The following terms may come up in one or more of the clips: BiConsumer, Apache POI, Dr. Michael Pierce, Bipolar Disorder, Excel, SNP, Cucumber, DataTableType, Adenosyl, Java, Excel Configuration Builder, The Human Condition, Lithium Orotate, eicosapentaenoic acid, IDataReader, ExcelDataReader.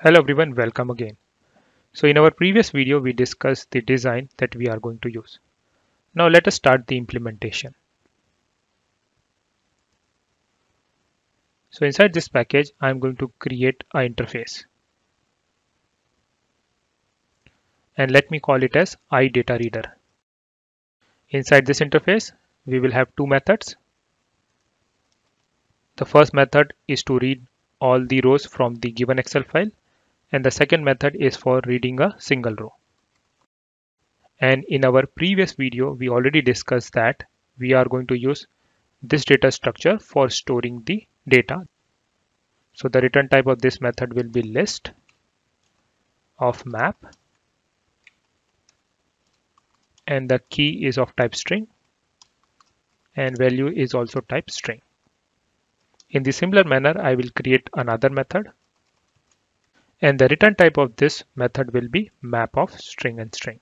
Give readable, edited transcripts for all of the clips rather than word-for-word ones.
Hello everyone, welcome again. So in our previous video we discussed the design that we are going to use. Now let us start the implementation. So inside this package I am going to create an interface and let me call it as IDataReader. Inside this interface we will have two methods. The first method is to read all the rows from the given Excel file, and the second method is for reading a single row. And in our previous video we already discussed that we are going to use this data structure for storing the data. So the return type of this method will be list of map, and the key is of type string and value is also type string. In the similar manner I will create another method, and the return type of this method will be map of string and string.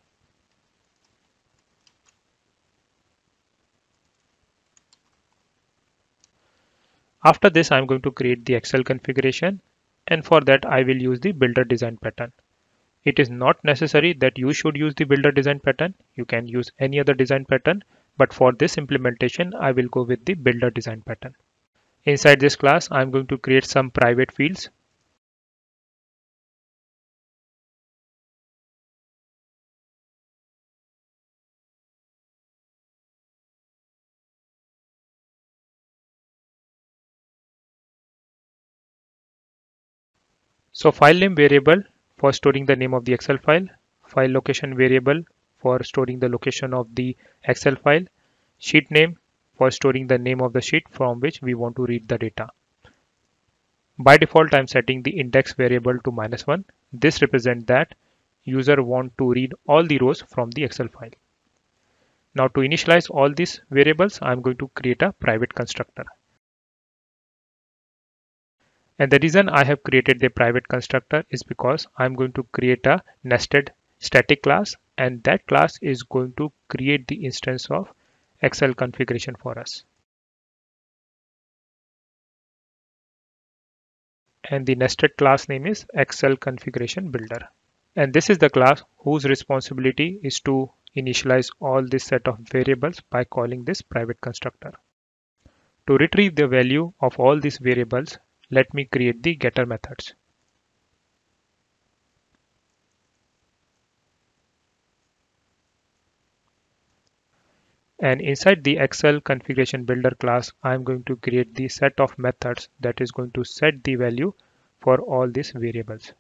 After this I am going to create the Excel configuration, and for that I will use the builder design pattern. It is not necessary that you should use the builder design pattern. You can use any other design pattern, but for this implementation I will go with the builder design pattern. Inside this class I am going to create some private fields. So file name variable for storing the name of the Excel file, file location variable for storing the location of the Excel file, sheet name for storing the name of the sheet from which we want to read the data. By default I am setting the index variable to -1. This represents that user want to read all the rows from the Excel file. Now to initialize all these variables I am going to create a private constructor. And the reason I have created the private constructor is because I am going to create a nested static class, and that class is going to create the instance of Excel configuration for us. And the nested class name is Excel Configuration Builder. And this is the class whose responsibility is to initialize all this set of variables by calling this private constructor. To retrieve the value of all these variables, let me create the getter methods. And inside the Excel Configuration Builder class, I am going to create the set of methods that is going to set the value for all these variables.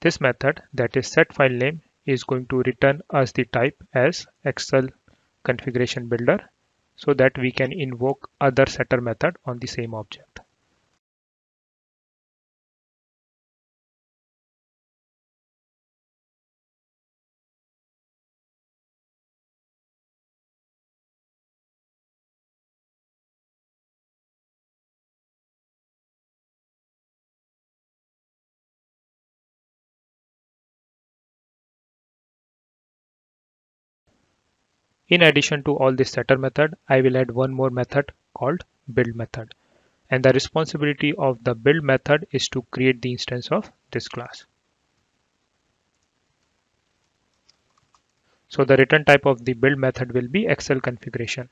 This method, that is setFileName, is going to return us the type as Excel Configuration Builder, so that we can invoke other setter method on the same object. In addition to all this setter method, I will add one more method called build method, and the responsibility of the build method is to create the instance of this class. So the return type of the build method will be Excel configuration.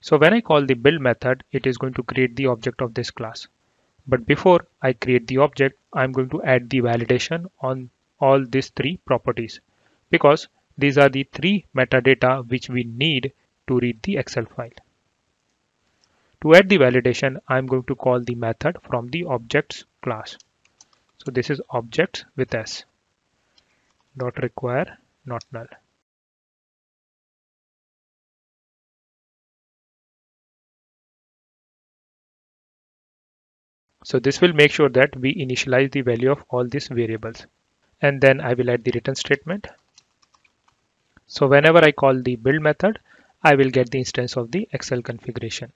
So when I call the build method, it is going to create the object of this class. But before I create the object, I am going to add the validation on all these three properties, because these are the three metadata which we need to read the Excel file. To add the validation, I am going to call the method from the objects class. So this is objects with s dot require not null. So this will make sure that we initialize the value of all these variables. And then I will add the return statement. So whenever I call the build method, I will get the instance of the Excel configuration.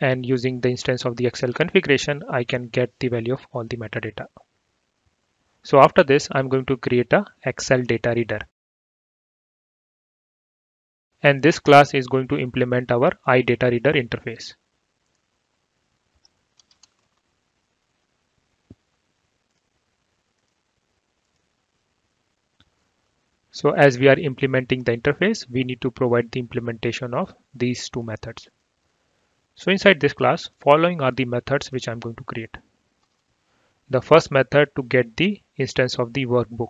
And using the instance of the Excel configuration, I can get the value of all the metadata. So after this, I'm going to create a Excel data reader. And this class is going to implement our IDataReader interface. So as we are implementing the interface, we need to provide the implementation of these two methods. So inside this class, following are the methods which I'm going to create. The first method to get the instance of the workbook.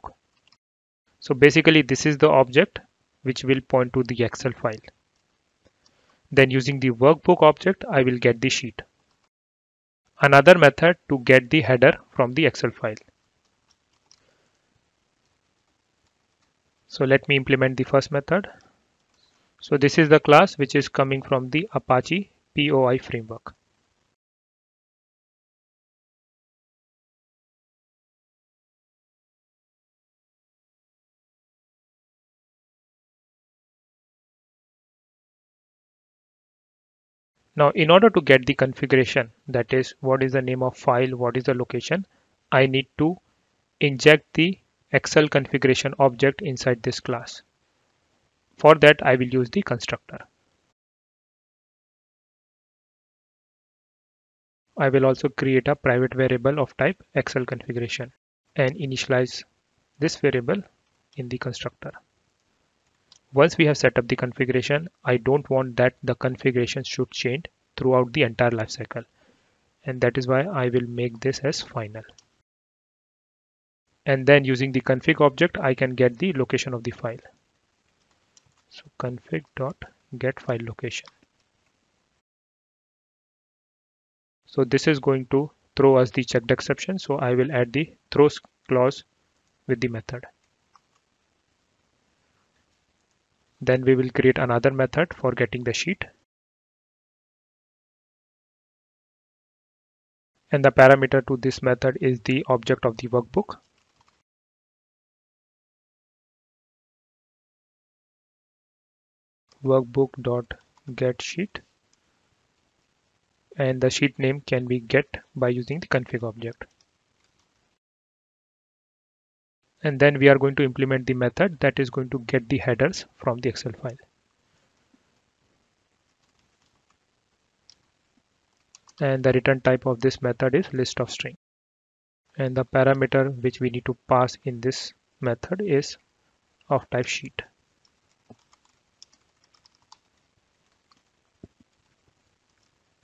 So basically this is the object which will point to the Excel file. Then using the workbook object, I will get the sheet. Another method to get the header from the Excel file. So let me implement the first method. So this is the class which is coming from the Apache POI framework. Now, in order to get the configuration, that is, what is the name of file, what is the location, I need to inject the Excel configuration object inside this class. For that, I will use the constructor. I will also create a private variable of type Excel configuration and initialize this variable in the constructor. Once we have set up the configuration, I don't want that the configuration should change throughout the entire lifecycle. And that is why I will make this as final. And then using the config object, I can get the location of the file. So config.getFileLocation. So this is going to throw us the checked exception. So I will add the throws clause with the method. Then we will create another method for getting the sheet. And the parameter to this method is the object of the workbook. Workbook.getSheet. And the sheet name can be get by using the config object. And then we are going to implement the method that is going to get the headers from the Excel file. And the return type of this method is list of string. And the parameter which we need to pass in this method is of type sheet.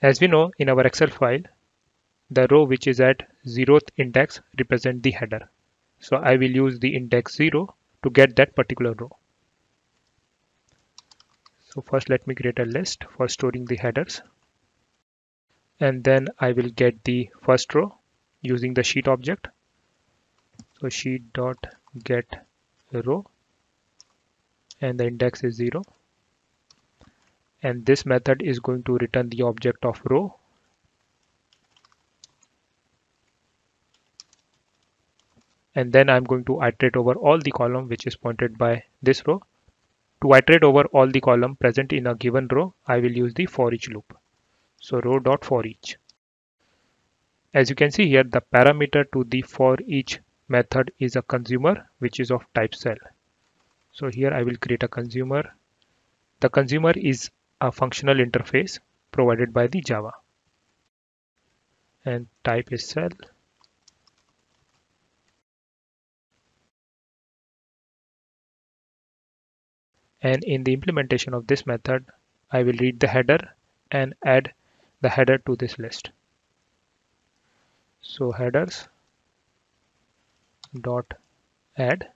As we know, in our Excel file, the row which is at 0th index represents the header. So I will use the index 0 to get that particular row. So first let me create a list for storing the headers. And then I will get the first row using the sheet object. So sheet.getRow and the index is 0. And this method is going to return the object of row. And then I'm going to iterate over all the column which is pointed by this row. To iterate over all the column present in a given row, I will use the for each loop. So row.forEach. As you can see here, the parameter to the for each method is a consumer which is of type cell. So here I will create a consumer. The consumer is a functional interface provided by the Java. And type is cell. And in the implementation of this method, I will read the header and add the header to this list. So headers dot add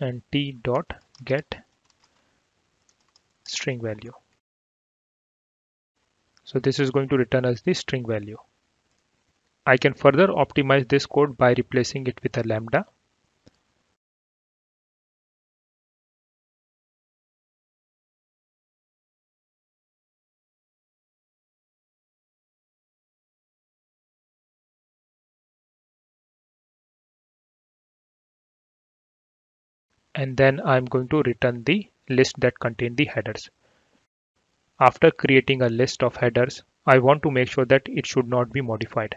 and t dot get string value. So this is going to return us the string value. I can further optimize this code by replacing it with a lambda. And then I'm going to return the list that contains the headers. After creating a list of headers, I want to make sure that it should not be modified.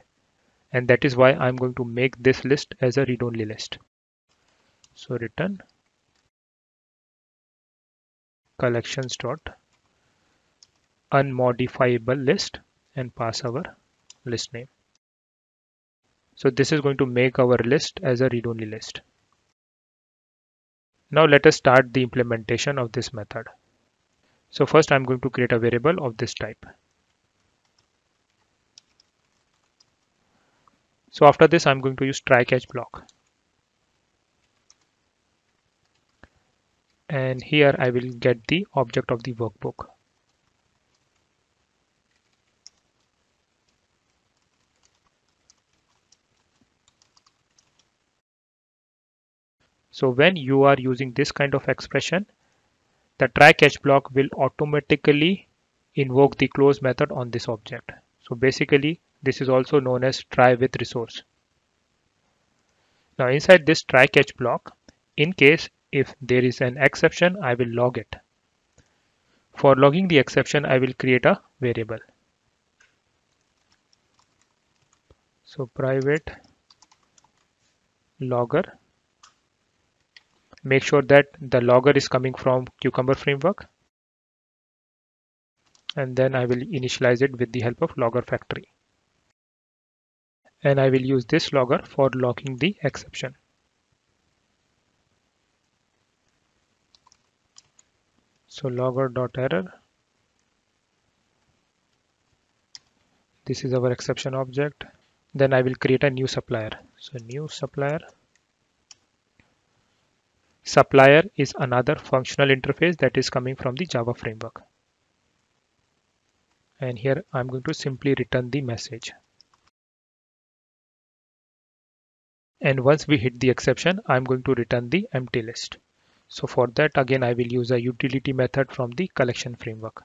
and that is why I'm going to make this list as a read-only list. So return collections dot unmodifiable list and pass our list name. So this is going to make our list as a read-only list. Now let us start the implementation of this method. So first I'm going to create a variable of this type. So after this I'm going to use try catch block. And here I will get the object of the workbook. So when you are using this kind of expression, the try catch block will automatically invoke the close method on this object. So basically this is also known as try with resource. Now inside this try catch block, in case if there is an exception, I will log it. For logging the exception, I will create a variable. So private logger. Make sure that the logger is coming from Cucumber framework. And then I will initialize it with the help of logger factory. And I will use this logger for logging the exception. So logger.error. This is our exception object. Then I will create a new supplier. So new supplier. Supplier is another functional interface that is coming from the Java framework. And here I'm going to simply return the message. And once we hit the exception, I'm going to return the empty list. So for that, again, I will use a utility method from the collection framework.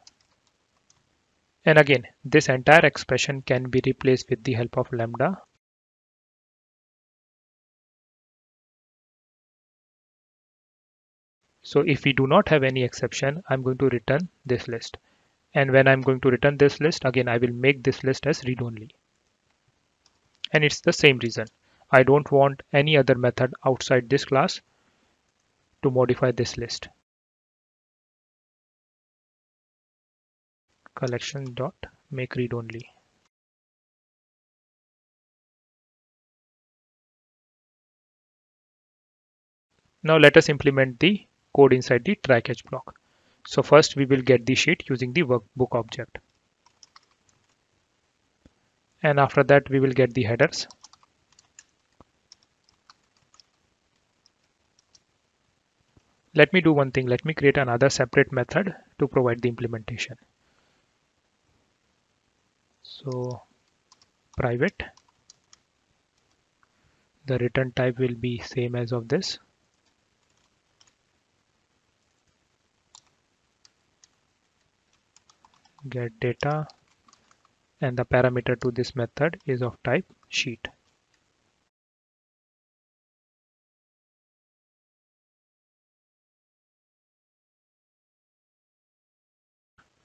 And again, this entire expression can be replaced with the help of lambda. So if we do not have any exception, I'm going to return this list. And when I'm going to return this list, again, I will make this list as read only. And it's the same reason. I don't want any other method outside this class to modify this list. Collection dot make read only. Now let us implement the code inside the try catch block. So first we will get the sheet using the workbook object, and after that we will get the headers, let me do one thing, let me create another separate method to provide the implementation. So private, the return type will be same as of this. Get data, and the parameter to this method is of type sheet.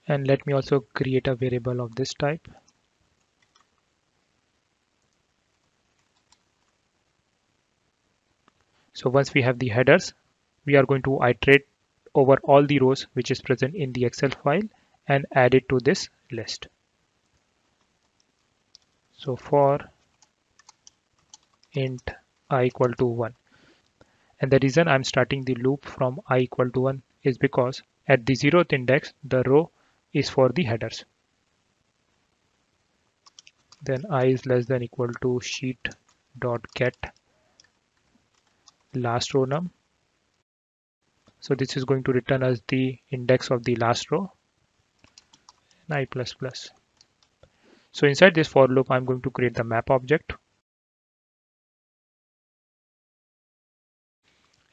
And let me also create a variable of this type. So once we have the headers, we are going to iterate over all the rows which is present in the Excel file and add it to this list. So for int I equal to 1, and the reason I'm starting the loop from I equal to 1 is because at the 0th index the row is for the headers. Then I is less than equal to sheet dot get last row num. So this is going to return us the index of the last row. I++. So inside this for loop, I'm going to create the map object.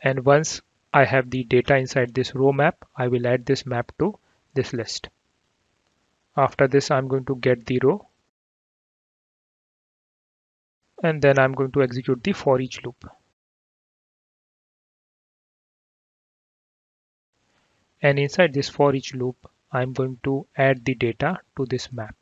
And once I have the data inside this row map, I will add this map to this list. After this, I'm going to get the row. And then I'm going to execute the for each loop. And inside this for each loop, I'm going to add the data to this map.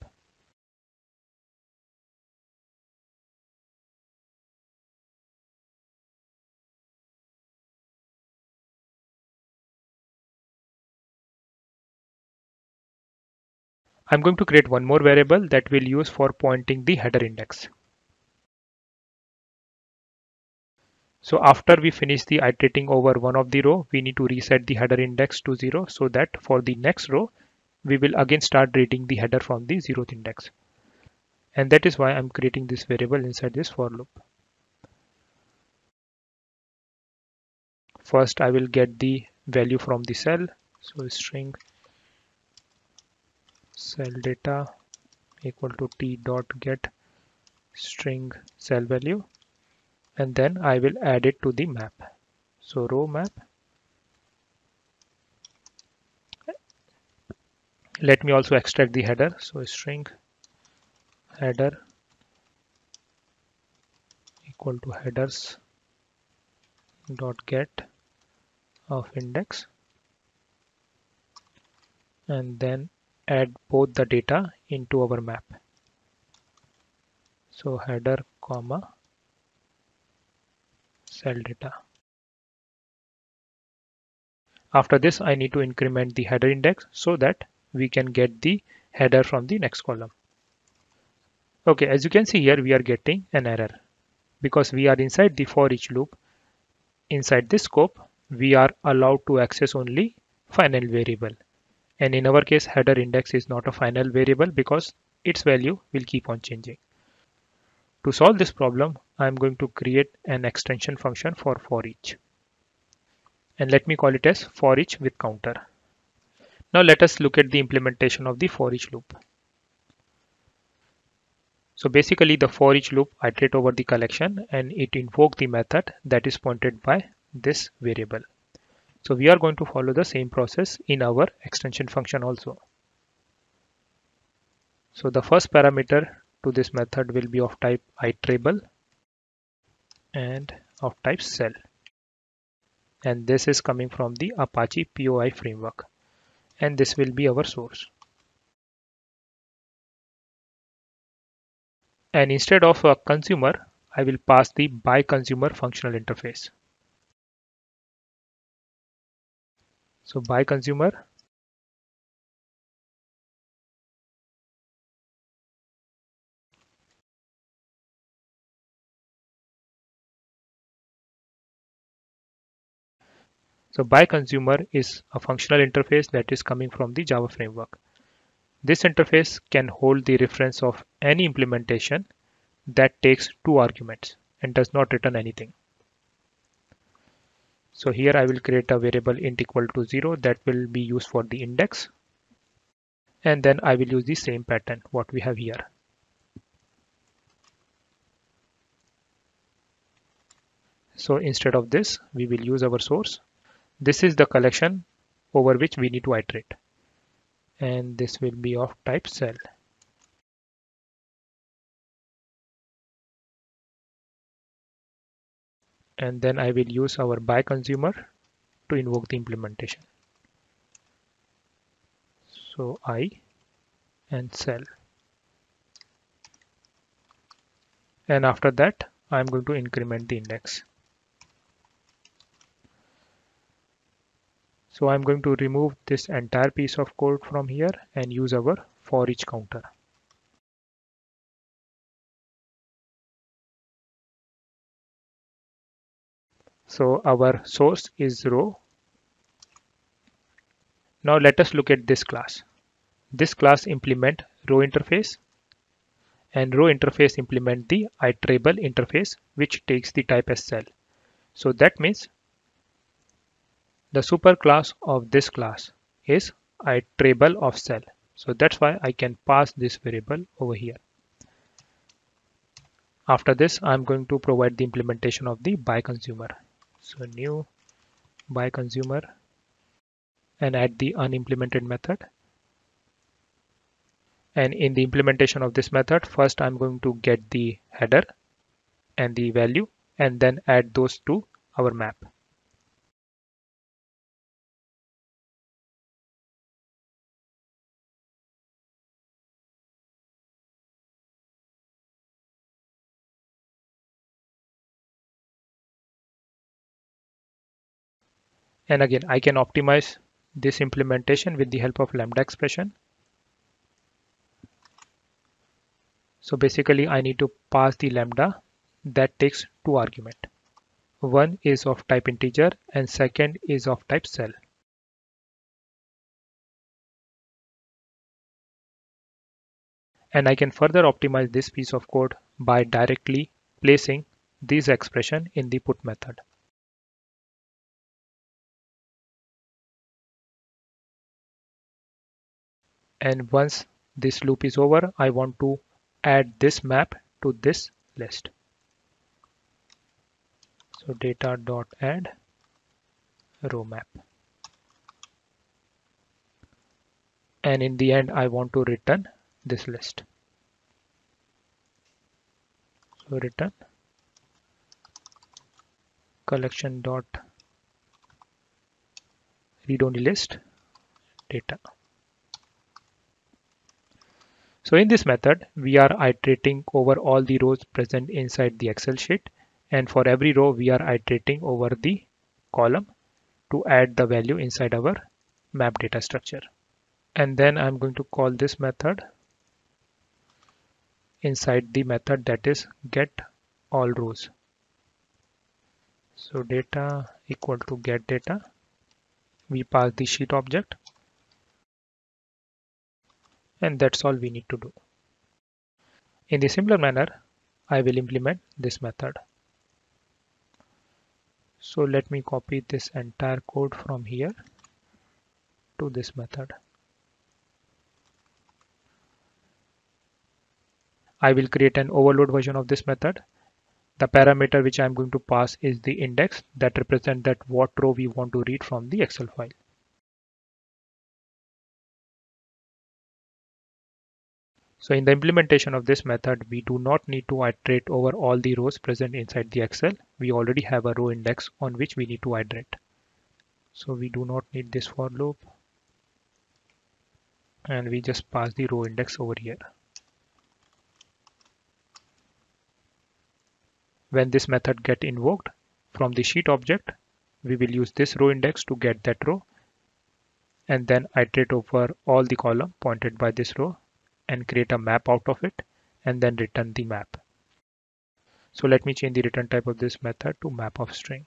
I'm going to create one more variable that we'll use for pointing the header index. So after we finish the iterating over one of the row, we need to reset the header index to 0 so that for the next row, we will again start reading the header from the 0th index. And that is why I'm creating this variable inside this for loop. First, I will get the value from the cell. So string cell data equal to t dot get string cell value. And then I will add it to the map. So row map. Let me also extract the header. So string header equal to headers dot get of index. And then add both the data into our map. So header comma cell data. After this, I need to increment the header index so that we can get the header from the next column. Okay, as you can see here, we are getting an error because we are inside the for each loop. Inside this scope, we are allowed to access only final variable. And in our case, header index is not a final variable because its value will keep on changing. To solve this problem, I'm going to create an extension function for each. And let me call it as for each with counter. Now let us look at the implementation of the for each loop. So basically the for each loop iterate over the collection and it invokes the method that is pointed by this variable. So we are going to follow the same process in our extension function also. So the first parameter to this method will be of type iterable and of type cell, and this is coming from the Apache POI framework, and this will be our source. And instead of a consumer, I will pass the BiConsumer functional interface. So BiConsumer is a functional interface that is coming from the Java framework. This interface can hold the reference of any implementation that takes two arguments and does not return anything. So here I will create a variable int equal to 0 that will be used for the index. And then I will use the same pattern what we have here. So instead of this, we will use our source. This is the collection over which we need to iterate. And this will be of type cell. And then I will use our BiConsumer to invoke the implementation. So I and cell. And after that, I'm going to increment the index. So I'm going to remove this entire piece of code from here and use our for each counter. So our source is row. Now let us look at this class. This class implement row interface, and row interface implement the iterable interface which takes the type as cell. So that means the superclass of this class is iterable of cell. So that's why I can pass this variable over here. After this, I'm going to provide the implementation of the BiConsumer. So new BiConsumer and add the unimplemented method. And in the implementation of this method, first I'm going to get the header and the value and then add those to our map. And again, I can optimize this implementation with the help of lambda expression. So basically I need to pass the lambda that takes two arguments. One is of type integer and second is of type cell. And I can further optimize this piece of code by directly placing this expression in the put method. And once this loop is over, I want to add this map to this list. So data.add row map. And in the end, I want to return this list. So return collection.readOnly list data. So in this method, we are iterating over all the rows present inside the Excel sheet. And for every row, we are iterating over the column to add the value inside our map data structure. And then I'm going to call this method inside the method that is getAllRows. So data equal to getData. We pass the sheet object. And that's all we need to do. In the similar manner, I will implement this method. So let me copy this entire code from here to this method. I will create an overload version of this method. The parameter which I am going to pass is the index that represents that what row we want to read from the Excel file. So in the implementation of this method, we do not need to iterate over all the rows present inside the Excel. We already have a row index on which we need to iterate. So we do not need this for loop. And we just pass the row index over here. When this method gets invoked from the sheet object, we will use this row index to get that row. And then iterate over all the column pointed by this row and create a map out of it and then return the map. So let me change the return type of this method to map of string.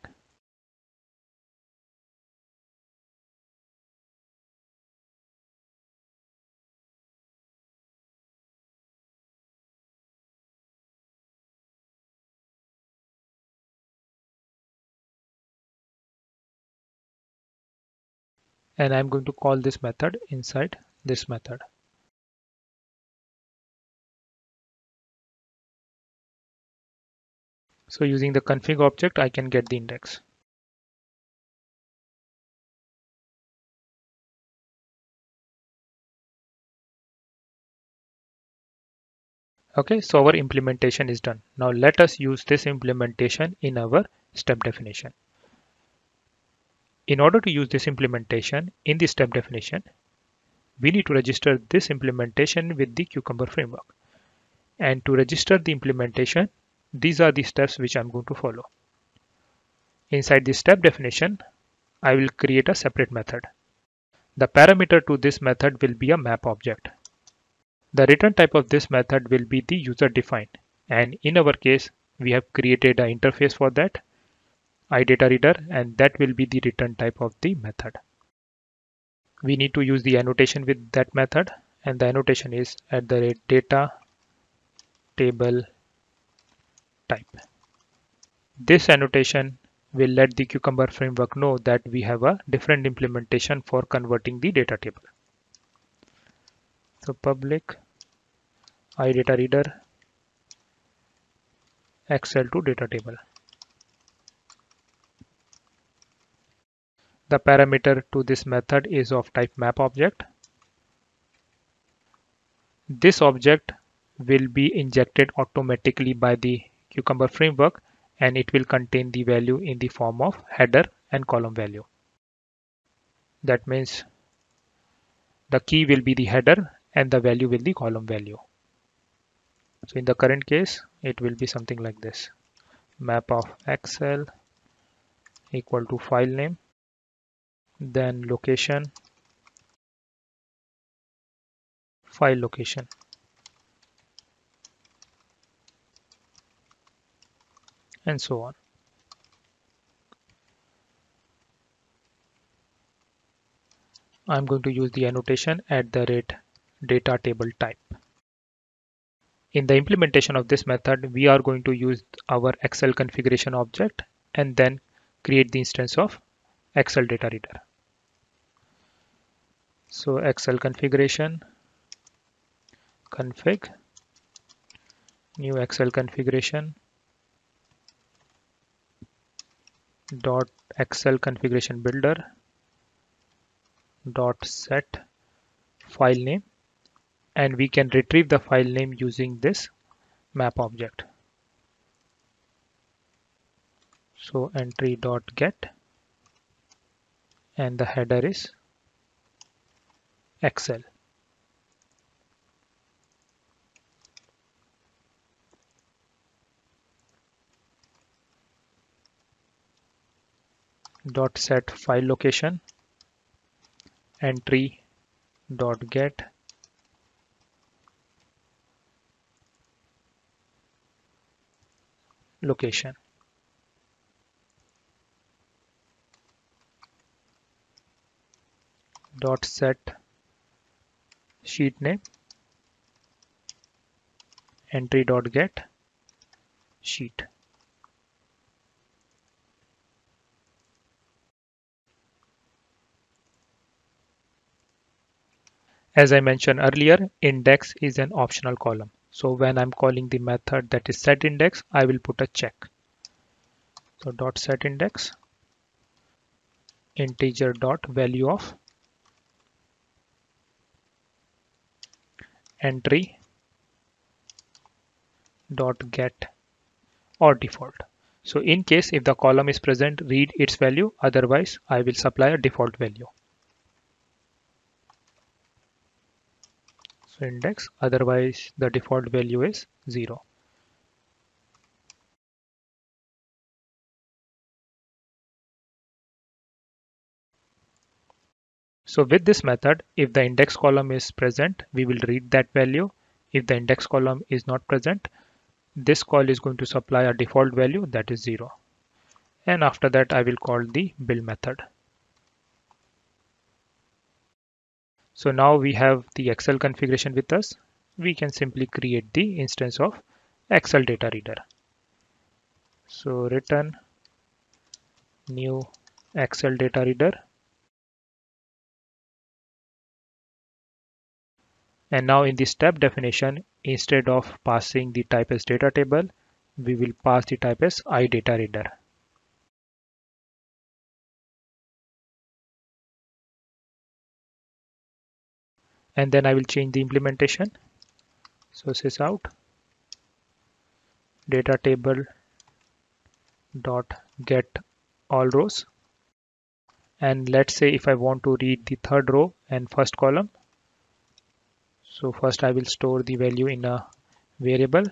And I'm going to call this method inside this method. So using the config object, I can get the index. Okay, so our implementation is done. Now let us use this implementation in our step definition. In order to use this implementation in the step definition, we need to register this implementation with the Cucumber framework. And to register the implementation, these are the steps which I'm going to follow. Inside the step definition, I will create a separate method. The parameter to this method will be a map object. The return type of this method will be the user defined. And in our case, we have created an interface for that, IDataReader, and that will be the return type of the method. We need to use the annotation with that method. And the annotation is @DataTableType. This annotation will let the Cucumber framework know that we have a different implementation for converting the data table. So public IDataReader Excel to data table. The parameter to this method is of type map object. This object will be injected automatically by the Cucumber framework, and it will contain the value in the form of header and column value. That means the key will be the header and the value will be column value. So in the current case, it will be something like this. Map of Excel equal to file name, then location, file location. and so on. I'm going to use the annotation @DataTableType. In the implementation of this method, we are going to use our Excel configuration object and then create the instance of ExcelDataReader. So Excel configuration, config, new Excel configuration dot Excel configuration builder dot set file name, and we can retrieve the file name using this map object. So entry dot get, and the header is Excel. Dot set file location, entry dot get, location. Dot set sheet name, entry dot get sheet. As I mentioned earlier, index is an optional column. So when I'm calling the method that is setIndex, I will put a check. So dot setIndex, integer dot value of, entry dot get or default. So in case if the column is present, read its value, otherwise I will supply a default value. So index, otherwise the default value is 0. So with this method, if the index column is present, we will read that value. If the index column is not present, this call is going to supply a default value that is 0. And after that, I will call the build method. So now we have the Excel configuration with us. We can simply create the instance of ExcelDataReader. So return new ExcelDataReader. And now in the step definition, instead of passing the type as data table, we will pass the type as IDataReader. And then I will change the implementation. So sysout data table dot get all rows. And let's say if I want to read the third row and first column. So first I will store the value in a variable.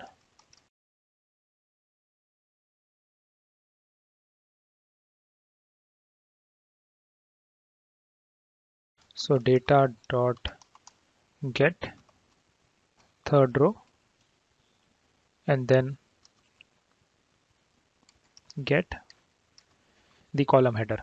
So data dot get third row, and then get the column header.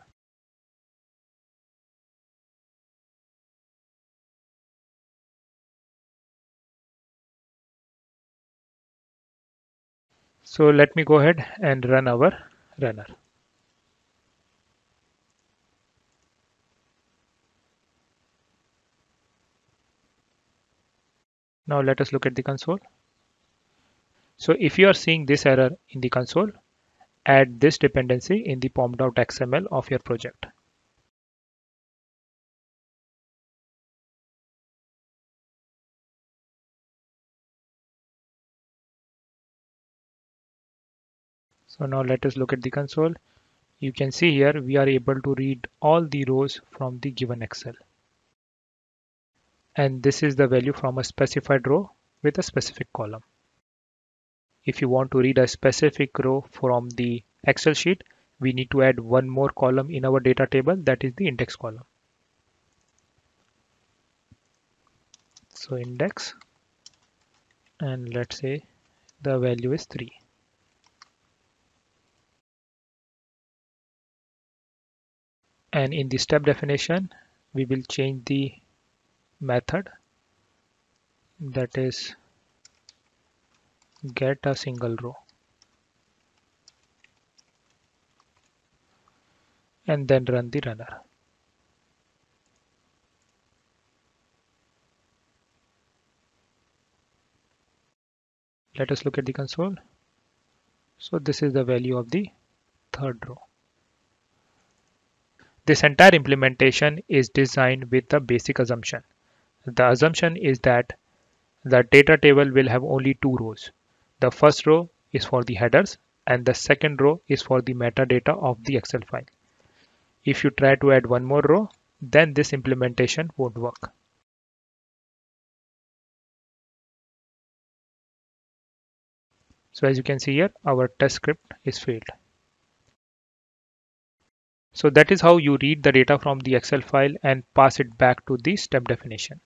So let me go ahead and run our runner. Now let us look at the console. So if you are seeing this error in the console, add this dependency in the pom.xml of your project. So now let us look at the console. You can see here we are able to read all the rows from the given Excel. And this is the value from a specified row with a specific column. If you want to read a specific row from the Excel sheet, we need to add one more column in our data table, that is the index column. So index, and let's say the value is 3. and in the step definition we will change the method, that is get a single row, and then run the runner. Let us look at the console. So this is the value of the third row. This entire implementation is designed with the basic assumption. The assumption is that the data table will have only two rows. The first row is for the headers and the second row is for the metadata of the Excel file. If you try to add one more row, then this implementation won't work. So as you can see here, our test script is failed. So that is how you read the data from the Excel file and pass it back to the step definition.